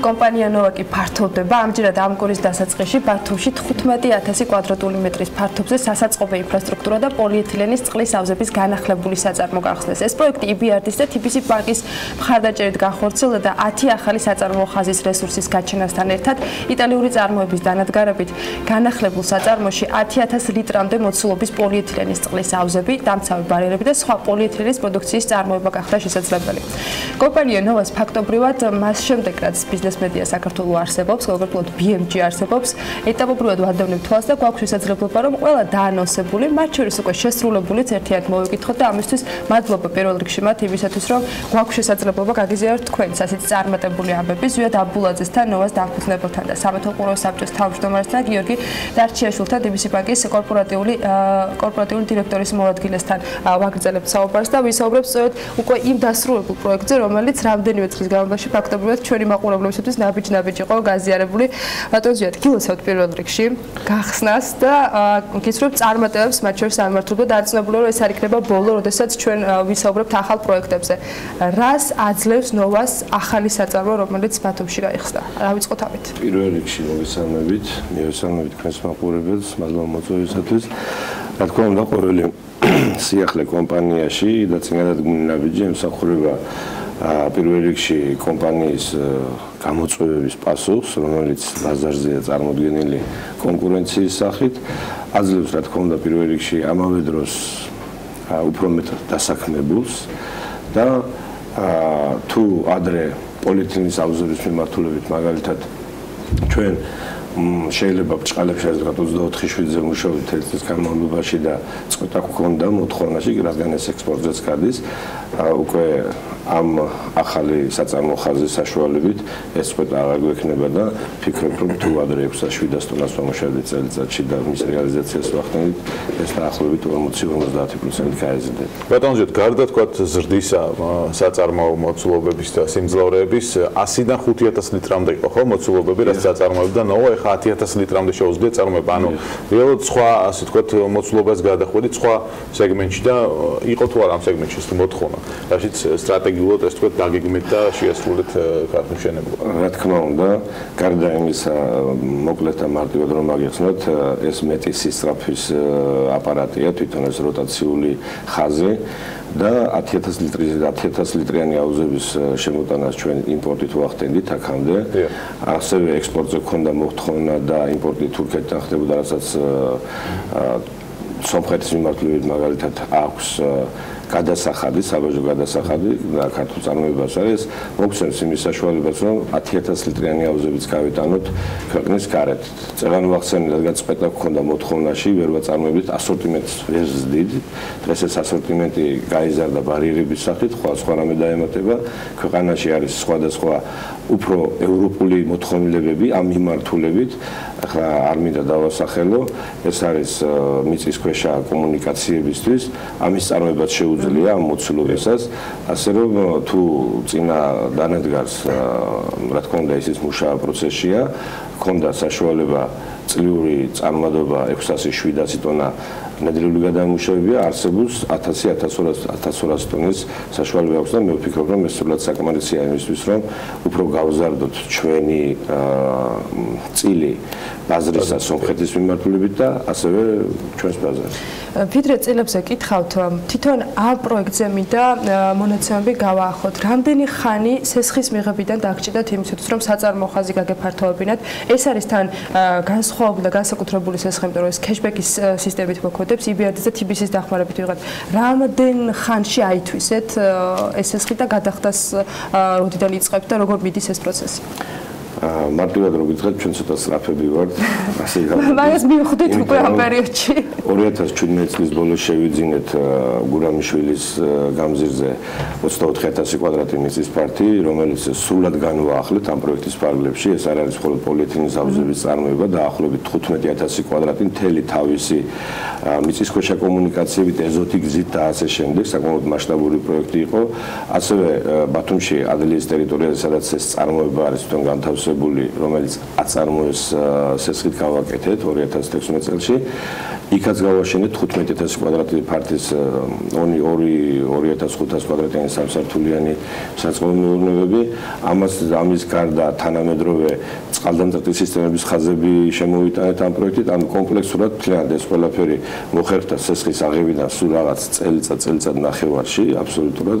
Kompania Novak ფართოვდება ამჯერად ამ კურის დასაწყისში ბათუმში 15000 კვადრატული მეტრის ფართობზე სასაწყობო ინფრასტრუქტურა და პოლიეთილენის წყლის ავზების განახლებული საწარმო გახსნეს. ეს პროექტი EBRD-ის და თიბისი ბანკის მხარდაჭერით განხორციელდა და 10 ახალი საწარმო ხაზის რესურსის გაჩენასთან ერთად იტალიური წარმოების დანადგარებით განახლებულ საწარმოში 10000 ლიტრამდე მოცულობის პოლიეთილენის წყლის ავზები, დამცავი ბარიერები და სხვა პოლიეთილენის პროდუქციის წარმოება გახდა შესაძლებელი. Kompania Novak ფაქტობრივად მას შემდეგ რაც Media საქართველოს არსებობს, როგორც BAM-ი არსებობს, ეტაპობრივად ვადავნებთ თვალს და გვაქვს შესაძლებლობა, რომ ყველა დაანონსებული, მათ შორის უკვე შესრულებულიც ერთად მოვიკითხოთ და ამისთვის მადლობა პირველ რიგში მათ იმისათვის, რომ გვაქვს შესაძლებლობა გაგიზიაროთ თქვენს ასეთი წარმატებული ამბები ზვიად აბულაძესთან, ნოვას დამფუძნებელთან და სამეთვალყურო საბჭოს თავმჯდომარესთან, გიორგი დარჩიაშვილთან, თიბისი ბანკის კორპორატიული დირექტორის მოადგილესთან ვაგრძელებთ საუბარს და ვისაუბრებთ სწორედ უკვე იმ დასრულებულ პროექტზე, რომელიც რამდენიმე წლის განმავლობაში ფაქტობრივად ჩვენი მაყურებლების ნაბიჯი იყო გაზიარებული ბატონ ზვიად გილოცავთ პირველ რიგში გახსნას და გიცნობთ წარმატებებს მათ შორის სამართლებრივად დაწნებული რომ ეს არ იქნება ბოლო როდესაც ჩვენ ვისაუბრებთ ახალ პროექტებზე რას აძლევს ნოვას ახალი საწარმო რომელიც ბათუმში გაიხსნა რა ვიწყოთ ამით პირველ რიგში მოვესალმებით თქვენს მაყურებელს მადლობა მოწვევისათვის რა თქმა უნდა ყოველი სიახლე კომპანიაში და წინადადგმული ნაბიჯი ემსახურება პირველ რიგში კომპანიის გამოწვევების პასუხს, რომელიც ბაზარზეა წარმოდგენილი კონკურენციის სახით, აძლევს რა თქმა უნდა პირველ რიგში ამავე დროს უფრო მეტ დასაქმებულს და თუ ადრე პოლიტიკის ავზორის მიმართულებით მაგალითად ჩვენ შეიძლება ბჭყალებში ზოგადად 24/7-ზე მუშაობთ ერთ წლის განმავლობაში და წყვეტა გქონდა მოთხოვნაში, რადგან ეს ექსპორტზეც გადის, უკვე ამ ახალი საწარმო ხაზის საშუალებით ეს წყვეტა აღარ გვექნება და ფიქრობ, რომ თუ ადრე 600-700 ტონას ვამუშავებდით წელიწადში და მის რეალიზაციას ვახდენით, ეს დაახლოებით 40-50% გაიზრდება. ბატონო ზვიად, გარდა თქვა ზრდისა საწარმო მოცულობების და სიმძლავრეების 100-დან 5000 ლიტრამდე იყო ხო მოცულობები, რაც საწარმოებდა ნოვა 10,000 ლიტრამდე შეუძლია წარმოება, ანუ რეალურად სხვა, ასე ვთქვათ, მოცულობას გადახვედით სხვა სეგმენტში და იყო თუ არა ამ სეგმენტში ეს მოთხოვნა. რაშიც სტრატეგიულად ეს თქვა დაგეგმეთ და შეასრულეთ გადმოშენებლობა. რა თქმა უნდა, გარდა იმისა, მოკლედ და მარტივად რომ აგიხსნათ, ეს მეტი სისწრაფის აპარატია, თვითონ ეს როტაციული ხაზი და 10,000 ლიტრიანი აუზების შემოტანას ჩვენ იმპორტით ვახდენდით აქამდე. ასევე ექსპორტზე ქონდა მოთხოვნა და იმპორტი თურქეთიდან ხდებოდა, რასაც სომხეთის მიმართულებით მაგალითად აქვს გადასახადი, ქართულ წარმოებას არის, მოგცემს იმის საშუალებას, რომ 10000 ლიტრიანი აუზებიც გავიტანოთ ქვეყნის გარეთ. წელს ვახსენეთ, რადგან წყვეტა გქონდა მოთხოვნაში, ვერ ვაწარმოებდით ასორტიმენტს ვერ ზრდით. დღეს ეს ასორტიმენტი გაიზარდა ბარიერების სახით, სხვადასხვა რამე დაემატება. ქვეყანაში არის სხვადასხვა უფრო ევროპული მოთხოვნილებები ამ მიმართულებით. ახლა არ მინდა დავასახელო, ეს არის მიწისქვეშა კომუნიკაციებისთვის, ამის წარმოებაც შეუძლია ამ მოცულობისას, ასე რომ თუ წინა დანადგარს, რა თქმა უნდა, ისიც მუშაობის პროცესშია, ქონდა საშუალება წლიური წარმატება 600-700 ტონა ნედლეული გადამუშავებია, არსებობს 1000-1200 ტონის საშუალება აქვს და მე ვფიქრობ, რომ ეს სრულად საკმარისია იმისთვის, რომ უფრო გავზარდოთ ჩვენი წილი ბაზრისა სომხეთის მიმართულებით და ასევე ჩვენს ბაზარს. ვიდრე წილებზე გითხავთ, თვითონ ამ პროექტზე მინდა მონაცემები გავაახოთ. რამდენი ხანი სესხის მიღებიდან დაგჭირდათ იმისთვის, რომ საწარმო ხაზი გაგეფართოვებინათ? ეს არის თან განსხვავებული და განსაკუთრებული სესხი, იმიტომ რომ ეს კეშბექის სისტემით მოქმედებს, EBRD-ს და TBC-ის დახმარებით ვიღებთ. რამდენ ხანში აითვისეთ ეს სესხი და გადახდას როდიდან იწყებთ და როგორ მიდის ეს პროცესი? მარტივად რომ გითხრათ, ჩვენ ცოტა სწრაფები ვართ, ასე გავაკეთეთ. მაგას მივხვდით უკვე ამ პერიოდში. 2017 წლის ბოლოს შევიძინეთ გურამიშვილის გამზირზე 24000 კვადრატი მიწის ფართი, რომელიც სრულად განვაახლეთ ამ პროექტის ფარგლებში. ეს არ არის მხოლოდ პოლიეთილენის ავზების წარმოება, დაახლოებით 15000 კვადრატი მთელი თავისი მიწისქვეშა კომუნიკაციებით, ეზოთი გზით და ასე შემდეგ, საკმაოდ მასშტაბური პროექტი იყო. ასევე ბათუმში ადლიის ტერიტორიაზე, სადაც ეს წარმოება არის თვითონ განთავსებული, რომელიც აწარმოეს სესხით გავაკეთეთ 2016 წელში იქაც გავაშენეთ 15000 კვადრატული ფართის 2500 კვადრატიანი სამსართულიანი საწარმოებები. ამის გარდა თანამედროვე წყალდამცავი სისტემების ხაზები შემოვიტანეთ ამ პროექტით. ამ კომპლექსურად მთლიანად ეს ყველაფერი მოხერხდა სესხის აღებიდან სულ რაღაც წელიწად ნახევარში აბსოლუტურად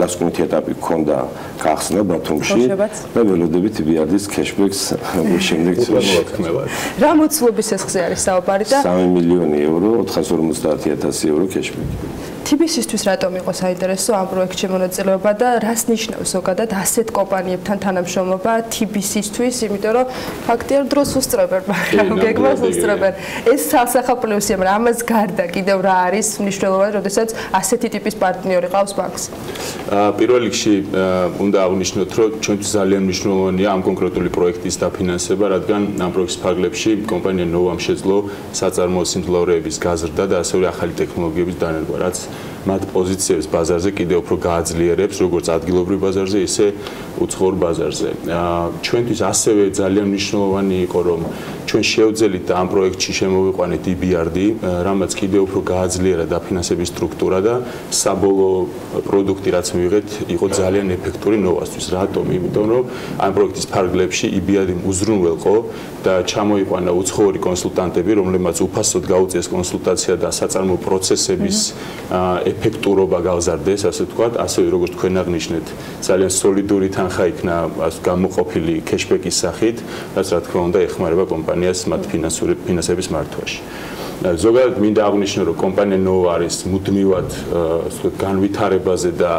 დასკვნითი ეტაპი გქონდა გახსნა ბათუმში და ველოდებით BRD-ის кэшბექს შემდეგ წელს. რა მოცულობის სესხზე არის საუბარი? 3 მილიონი € 450.000 euro cashback. თიბისისთვის რატომ იყო საინტერესო ამ პროექტში მონაწილეობა და რას ნიშნავს ზოგადად ასეთ კომპანიებთან თანამშრომლობა თიბისისთვის, იმიტომ რომ ფაქტია დროს უსწრებენ, მაგრამ გეგმას უსწრებენ. ეს სასახა პლუსია, მაგრამ ამას გარდა კიდევ რა არის მნიშვნელოვანი, როდესაც ასეთი ტიპის პარტნიორი ყავს ბანკს? პირველ რიგში უნდა აღნიშნოთ, რომ ჩვენთვის ძალიან მნიშვნელოვანია ამ კონკრეტული პროექტის დაფინანსება, რადგან ამ პროექტის ფარგლებში კომპანია ნოვამ შეძლო საწარმოო სიმძლავრეების გაზრდა და ასევე ახალი ტექნოლოგიების დანერგვა, რაც მათ პოზიციებს ბაზარზე კიდევ უფრო გააძლიერებს, როგორც ადგილობრივ ბაზარზე, ისე უცხოურ ბაზარზე. ჩვენთვის ასევე ძალიან მნიშვნელოვანი იყო, რომ ჩვენ შევძელით ამ პროექტში შემოვიყვანეთ BRD, რამაც კიდევ უფრო გააძლიერა დაფინანსების სტრუქტურა და საბოლოო პროდუქტი, რაც მივიღეთ, იყო ძალიან ეფექტური ნოვასთვის. რატომ? იმიტომ, რომ ამ პროექტის ფარგლებში BRD უზრუნველყო და ჩამოიყვანა უცხოური კონსულტანტები, რომლებმაც უფასოდ გაუწიეს კონსულტაცია და საწარმოო პროცესების ეფექტურობა გავზარდეს, ასე ვთქვათ, ასევე როგორც თქვენ აღნიშნეთ, ძალიან სოლიდური თანხა იქნა გამოყოფილი кэшბექის სახით, რაც რა თქმა უნდა ეხმარება კომპანიას მათ ფინანსების მართვაში. ზოგადად მინდა აღვნიშნო, რომ კომპანია ნოვა არის მუდმივად განვითარებაზე და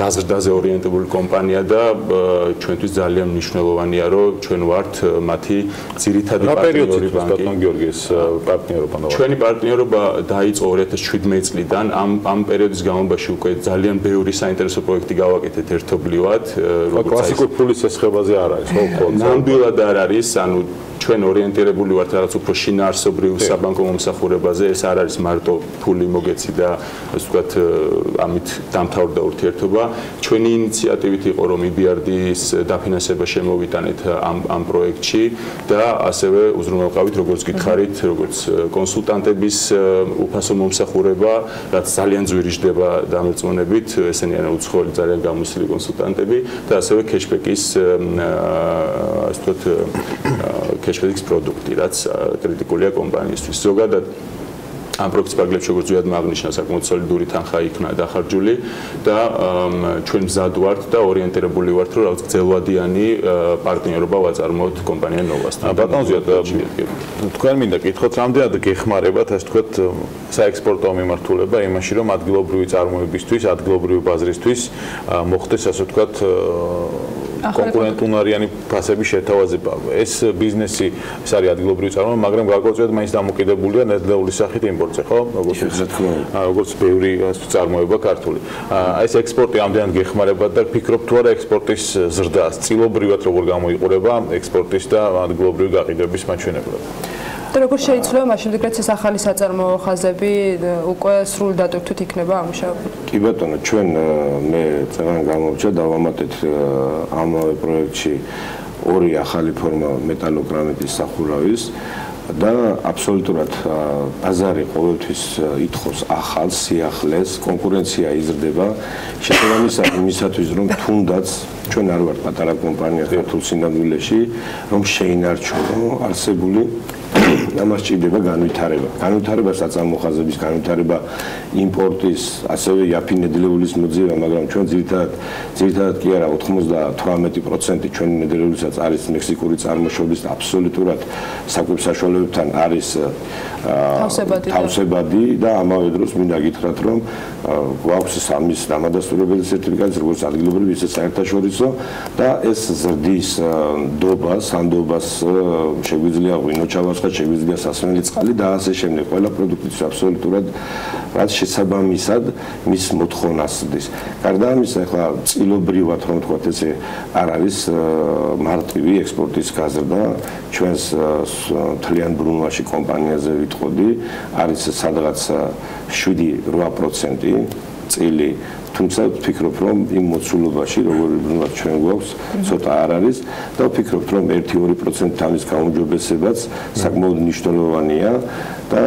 გაზრდაზე ორიენტირებული კომპანია და ჩვენთვის ძალიან მნიშვნელოვანია, რომ ჩვენ ვართ მათი ძირითადი პარტნიორი ბანკი. ჩვენი პარტნიორობა დაიწყო 2017 წლიდან. ამ პერიოდის განმავლობაში უკვე ძალიან ბევრი საინტერესო პროექტი გავაკეთეთ ერთობლივად. კლასიკური ფულის შესახებაზე არ არის, ხო? ნამდვილად არ არის, ანუ ჩვენ ორიენტირებული ვართ რაღაც უფრო შინაარსობრივ საბანკო მომსახურებაზე. ეს არ არის მარტო ფული მოგეცი და ასე ვთქვათ, ამით დამთავრდა ურთიერთობა. ჩვენი ინიციატივით იყო, რომ BRD-ის დაფინანსება შემოვიტანეთ ამ პროექტში და ასევე უზრუნველყავით, როგორც გითხარით, როგორც კონსულტანტების უფასო მომსახურება, რაც ძალიან ძვირი ხდება დამეწმუნებით, ესენი არა უცხოელი ძალიან გამოსილი კონსულტანტები და ასევე кэшბექის ასე ვთქვათ კეშბექის პროდუქტი, რაც კრიტიკულია კომპანიისთვის. ზოგადად ამ პროექტის ფარგლებში, როგორც ზოგადად აღნიშნა, საკმაოდ სოლიდური თანხა იქნა დახარჯული და ჩვენ მზად ვართ და ორიენტირებული ვართ, რომ რაღაც გრძელვადიანი პარტნიორობა ვაწარმოოთ კომპანია ნოვასთან. ბატონო ზიად, თქვენ მინდა გითხოთ, რამდენად გეხმარებათ, ასე ვთქვათ, საექსპორტო მიმართულება იმაში, რომ ადგილობრივი წარმოებისთვის, ადგილობრივი ბაზრისთვის მოხდეს, ასე ვთქვათ, კონკურენტულარიანი ფასების შეთავაზება. ეს ბიზნესი ეს არის ადგილობრივი წარმოება, მაგრამ გარკვეულწილად მაინც დამოკიდებულია ნედლეული სახით იმპორტზე, ხო? როგორც ბევრი წარმოება ქართული. ეს ექსპორტი ამდენად გეხმარება და ფიქრობთ თუ არა ექსპორტის ზრდას, წილობრივად როგორ გამოიყურება ექსპორტის და ადგილობრივი გაყიდვების მაჩვენებლად? და როგორ შეიძლება მას შემდეგ რაც ეს ახალი საწარმოო ხაზები უკვე სრულ დატვირთვით იქნება ამუშავებული? კი ბატონო, ჩვენ მე წეგან გამოვჭა დავამატეთ ამავე პროექტში 2 ახალი ფორმა მეტალოგრამიტის სახურავის და აბსოლუტურად ბაზარი ყოველთვის ითხოვს ახალ სიახლეს, კონკურენცია იზრდება. შესაბამისად, იმისათვის რომ თუნდაც ჩვენ არ ვართ პატარა კომპანია ქართულ სინამდვილეში, რომ შეინარჩუნო არსებული ამას ჭირდება განვითარება. განვითარება საწარმოო ხაზების განვითარება, იმპორტის, ასევე იაფინედლეულის მოძიება, მაგრამ ჩვენ ძირითადად კი არა 98% ჩვენი ნედლეულსაც არის მექსიკური წარმოშობის, აბსოლუტურად საკვებსაშუალებებთან არის თავსებადი და ამავე დროს მინდა გითხრათ, რომ გვაქვს ამის დამადასტურებელი სერტიფიკატი, როგორც ადგილობრივი, ისე საერთაშორისო და ეს ზრდის დობა, სანდობას შეგვიძლია ღვინოჩავას შეგვიძლია სასმელი წყალი და ასე შემდეგ ყველა პროდუქტის აბსოლუტურად რაც შესაბამისად მის მოთხოვნას დის. გარდა ამისა, ახლა წილობრივად რომ ვთქვათ, ესე არ არის მარტივი ექსპორტის გაზრდა. ჩვენს მთლიან ბრუნვაში კომპანიაზე ვიტყოდი, არის სადღაც 7-8% წილი თუმცა ვფიქრობ რომ იმ მოცულობაში როგორ ჩვენ გვაქვს ცოტა არ არის და ვფიქრობ რომ 1-2% თავის გაუმჯობესებაც საკმაოდ მნიშვნელოვანია და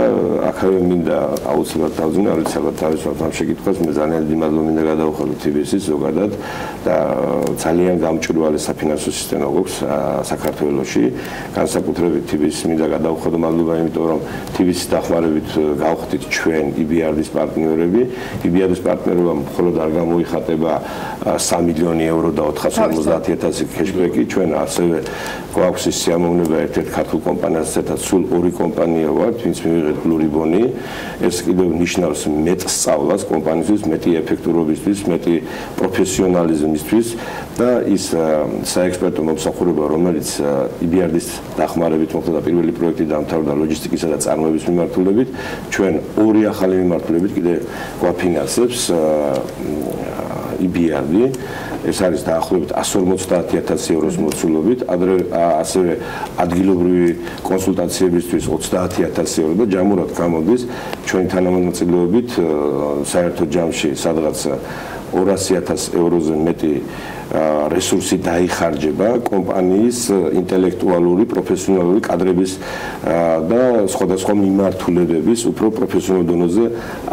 ახლა მინდა აუცილებლად დავძინო არის ალბათ თავისუფალ ამ შეკითხვას მე ძალიან მიმარლო მინდა გადავხვალო თიბისის ზოგადად და ძალიან გამჭვირვალე საფინანსო სისტემა გვაქვს საქართველოში განსაკუთრებით თიბისს მინდა გადავხვალო მადლობა იმიტომ რომ თიბისის დახმარებით გავხდით ჩვენ IBRD-ის პარტნიორები IBRD-ის პარტნიორობა მხოლოდ არ გამოიხატება 3 მილიონი ევრო და 450.000 კეშბეკი ჩვენ ასევე გვაქვს ის სიამოვნება ერთ-ერთ ქართულ კომპანიას ერთად სულ ორი კომპანია ვართ ვინც მივიღეთ ბლუ რიბონი ეს კიდევ ნიშნავს მეტ სწავლას კომპანიისთვის მეტი ეფექტურობისთვის მეტი პროფესიონალიზმისთვის და ის საექსპერტო მომსახურება რომელიც IBRD-ის დახმარებით მოხდა და პირველი პროექტი დამთავრდა ლოჯისტიკისა და წარმოების მიმართულებით ჩვენ ორი ახალი მიმართულებით კიდევ გვაფინანსებს IBRD ეს არის დაახლოებით 150.000 ევროს მოცულობით, ასევე ადგილობრივი კონსულტაციებისთვის 30.000 ევრო და ჯამურად გამოდის ჩვენი თანამონაწილეობით საერთო ჯამში სადღაც 200.000 ევროზე მეტი რესურსი დაიხარჯება კომპანიის ინტელექტუალური პროფესიონალური კადრების და სხვადასხვა მიმართულებების უფრო პროფესიონალურ დონეზე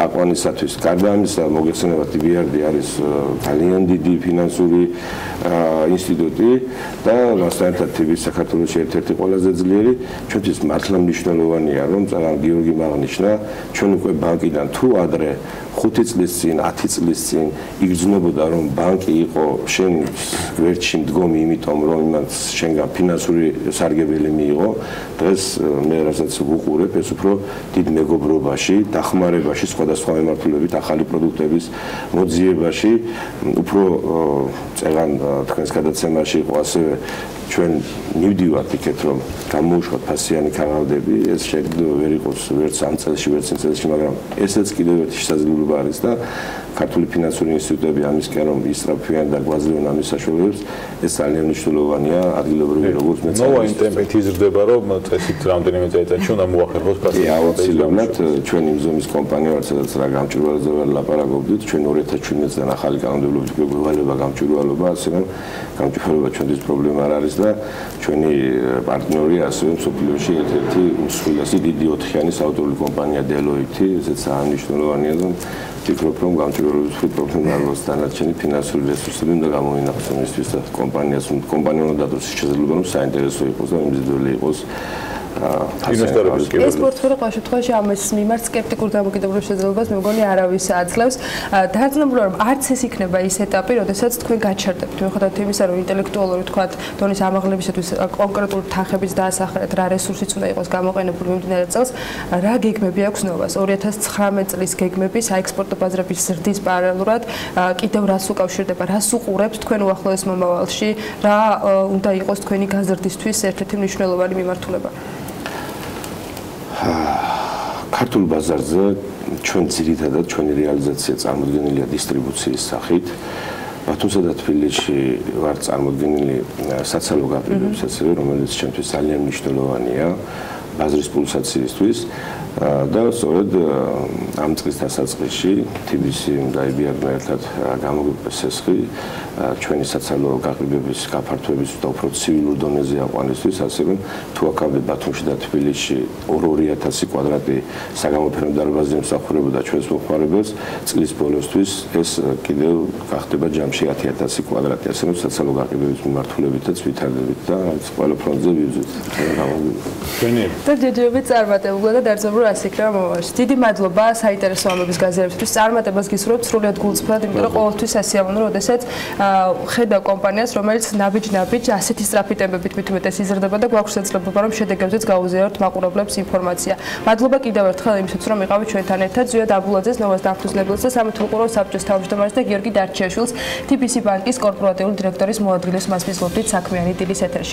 აყვანისათვის. გარდა ამისა, მოგეხსენებათ, IBRD არის ძალიან დიდი ფინანსური ინსტიტუტი და რასთან თიბის საქართველოს ერთ-ერთი ყველაზე ძლიერი, ჩვენთვის მართლა მნიშვნელოვანია, რომ გიორგი მაღნიშნა, ჩვენ უკვე ბანკიდან თუ ადრე 5 წლის წინ, 10 წლის წინ იგრძნობოდა, რომ ბანკი იყო შენ გვერდში მდგომი, იმიტომ რომ იმან შენგან ფინანსური სარგებელი მიიღო. დღეს მე რასაც ვუყურებ, ეს უფრო დიდ მეგობრობაში, დახმარებაში, სხვადასხვა მიმართულებით, ახალი პროდუქტების მოძიებაში, უფრო წეგან თქვენს გადაცემაში იყო ასევე ჩვენ მივდივართ იქეთ რომ გამოვიშვათ ფასიანი ქაღალდები, ეს შეიძლება ვერ იყოს ვერც ამ წელში, ვერც იმ წელში, მაგრამ ესეც კიდევ ერთი შესაძლებლობა არის და ქართული ფინანსური ინსტიტუტები ამისკენ რომ ისწრაფვიან და გვაძლევენ ამის საშუალებებს, ეს ძალიან მნიშვნელოვანია ადგილობრივი როგორც მეც. Ნოვაი ტემპით იზრდება რომ წესით რამდენიმე წელიწადში უნდა მოახერხოს ფასიანი. Აუცილებლად ჩვენ იმ ზომის კომპანია ვართ, სადაც რა გამჭვირვალეზე ვერ ლაპარაკობდით, ჩვენ 2017-დან ახალი კანონმდებლობით გვევალება გამჭვირვალობა, ასე რომ გამჭვირვალება ჩვენთვის პრობლემა არ არის. Da ჩვენი პარტნიორი ასევე მსოფლიოში ერთ-ერთი მსხვილესი დიდი ოთხიანის ავტორული კომპანია Deloitte, ესეც აღნიშნულოვანია რომ ვფიქრობ რომ გამჭვირვალობის პრობლემა არ არის დანარჩენი ფინანსური რესურსები უნდა გამოინახოს მისთვის და კომპანიამ უნდა დადოს შესაძლებლობა რომ საინტერესო იყოს და მიმზიდველი იყოს ეს პორტფელი ყველა შემთხვევაში ამის მიმართ სკეპტიკურ დამოკიდებულებას შეძლებას მე მგონი არავის აძლევს. Დაძნებულა რომ არც ეს იქნება ის ეტაპი, როდესაც თქვენ გაჩერდებთ. Მიუხედავად იმისა, რომ ინტელექტუალური თქვათ დონის ამაღლებისათვის კონკრეტულ თანხებიც დაასახელეთ, რა რესურსიც უნდა იყოს გამოყენებული მიმდინარე წელს, რა გეგმები აქვს ნოვას 2019 წლის გეგმები საექსპორტო ბაზრების ზრდის პარალელურად კიდევ რას უკავშირდება, რას უყურებთ თქვენ უახლოეს მომავალში, რა უნდა იყოს თქვენი გაზრდისთვის ერთ-ერთი მნიშვნელოვანი მიმართულება. Ქართულ ბაზარზე ჩვენ ძირითადად ჩვენი რეალიზაცია წარმოდგენილია დისტრიბუციის სახით. Ბათუმსა და თბილისში ვარ წარმოდგენილი საცალო გაყიდვებს ასევე, რომელიც ჩვენთვის ძალიან მნიშვნელოვანია ბაზრის პულსაციისთვის და სწორედ ამ წლის დასაწყისში თბილისიმ და IBRD-მ ერთად გამოგვიწეს ხი ჩვენი საცალო გაყიდვების გაფართოების და უფრო ცივილურ დონეზე აყვანისთვის, ასე რომ თუ აქამდე ბათუმში და თბილისში 2-2000 კვადრატი საგამოფენო დარბაზი ემსახურებოდა ჩვენს მოხმარებელს, წლის ბოლოსთვის ეს კიდევ გახდება ჯამში 10000 კვადრატი, ასე რომ საცალო გაყიდვების მიმართულებითაც ვითარდებით და ეს ყველა ფრონტზე ვივიძვით. ჯერჯერობით წარმატებულად და დარძობულ ასე იქნება მომავალში. დიდი მადლობა საინტერესო ამბების გაზიარებისთვის. წარმატებას გისურვებთ სრულიად გულწრფელად, იმიტომ რომ ყოველთვის სასიამოვნოა, როდესაც ხედავ კომპანიას, რომელიც ნაბიჯ-ნაბიჯ ასეთი სწრაფი ტემპებით მithumet ეს იზრდება და გვაქვს შესაძლებლობა, რომ შედეგებზეც გაუზიაროთ მაყურებლებს ინფორმაცია. მადლობა კიდევ ერთხელ იმისაც, რომ იყავით ჩვენთან ერთად. ზვიად აბულაძეს, ნოვას დამფუძნებელს და სამეთვალყურო საბჭოს თავმჯდომარეს და გიორგი დარჩიაშვილს, თიბისი ბანკის კორპორატიული დირექტორის მოადგილეს მასპინძლობდით საქმიანი დილის ეთერში.